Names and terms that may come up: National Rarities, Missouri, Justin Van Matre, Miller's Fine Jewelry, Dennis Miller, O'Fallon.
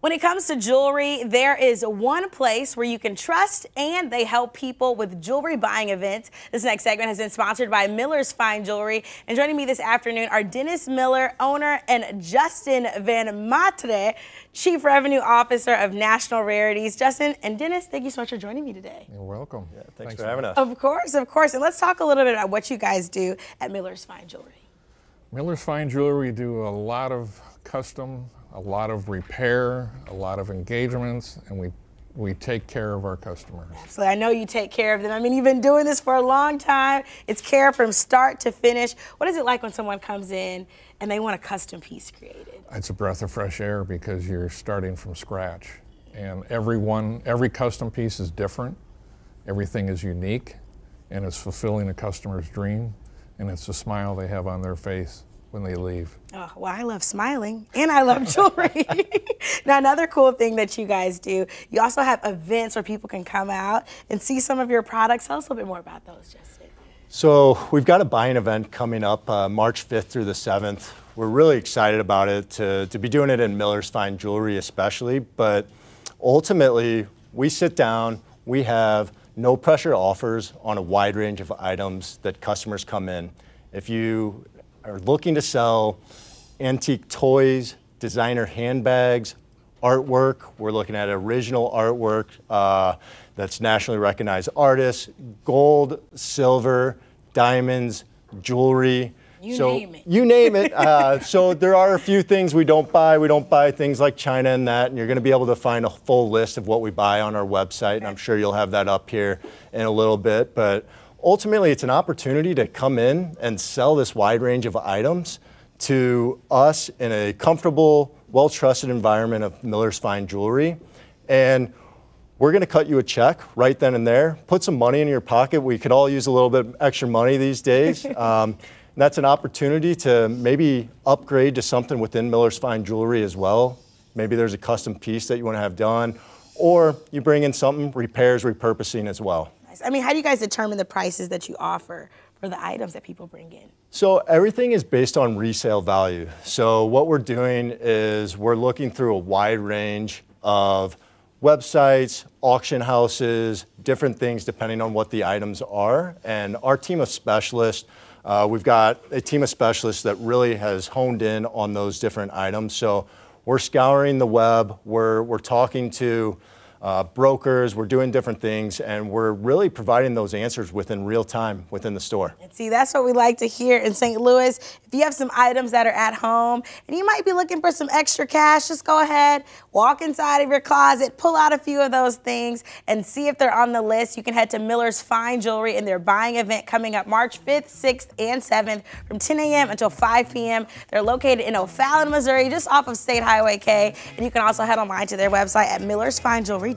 When it comes to jewelry, there is one place where you can trust and they help people with jewelry buying events. This next segment has been sponsored by Miller's Fine Jewelry. And joining me this afternoon are Dennis Miller, owner, and Justin Van Matre, Chief Revenue Officer of National Rarities. Justin and Dennis, thank you so much for joining me today. You're welcome. Yeah, thanks for having us. Of course, of course. And let's talk a little bit about what you guys do at Miller's Fine Jewelry. Miller's Fine Jewelry, we do a lot of custom, a lot of repair, a lot of engagements, and we take care of our customers. Absolutely. I know you take care of them. I mean, you've been doing this for a long time. It's care from start to finish. What is it like when someone comes in and they want a custom piece created? It's a breath of fresh air because you're starting from scratch. And every custom piece is different. Everything is unique, and it's fulfilling a customer's dream, and it's the smile they have on their face when they leave. Oh, well, I love smiling and I love jewelry. Now, another cool thing that you guys do, you also have events where people can come out and see some of your products. Tell us a little bit more about those, Justin. So we've got a buying event coming up March 5th through the 7th. We're really excited about it to be doing it in Miller's Fine Jewelry especially, but ultimately we sit down, we have no pressure offers on a wide range of items that customers come in. If you are looking to sell antique toys, designer handbags, artwork. We're looking at original artwork that's nationally recognized artists, gold, silver, diamonds, jewelry. You name it. So there are a few things we don't buy. We don't buy things like China and that, and you're going to be able to find a full list of what we buy on our website, and I'm sure you'll have that up here in a little bit. But ultimately, it's an opportunity to come in and sell this wide range of items to us in a comfortable, well-trusted environment of Miller's Fine Jewelry. And we're going to cut you a check right then and there, put some money in your pocket. We could all use a little bit of extra money these days. And that's an opportunity to maybe upgrade to something within Miller's Fine Jewelry as well. Maybe there's a custom piece that you want to have done, or you bring in something, repairs, repurposing as well. I mean, how do you guys determine the prices that you offer for the items that people bring in? So everything is based on resale value. So what we're doing is we're looking through a wide range of websites, auction houses, different things depending on what the items are. And our team of specialists, we've got a team of specialists that really has honed in on those different items. So we're scouring the web, we're talking to brokers, we're doing different things, and we're really providing those answers within real time within the store. And see, that's what we like to hear in St. Louis. If you have some items that are at home and you might be looking for some extra cash, just go ahead, walk inside of your closet, pull out a few of those things and see if they're on the list. You can head to Miller's Fine Jewelry and their buying event coming up March 5th, 6th, and 7th from 10 a.m. until 5 p.m. They're located in O'Fallon, Missouri, just off of State Highway K. And you can also head online to their website at millersfinejewelry.com.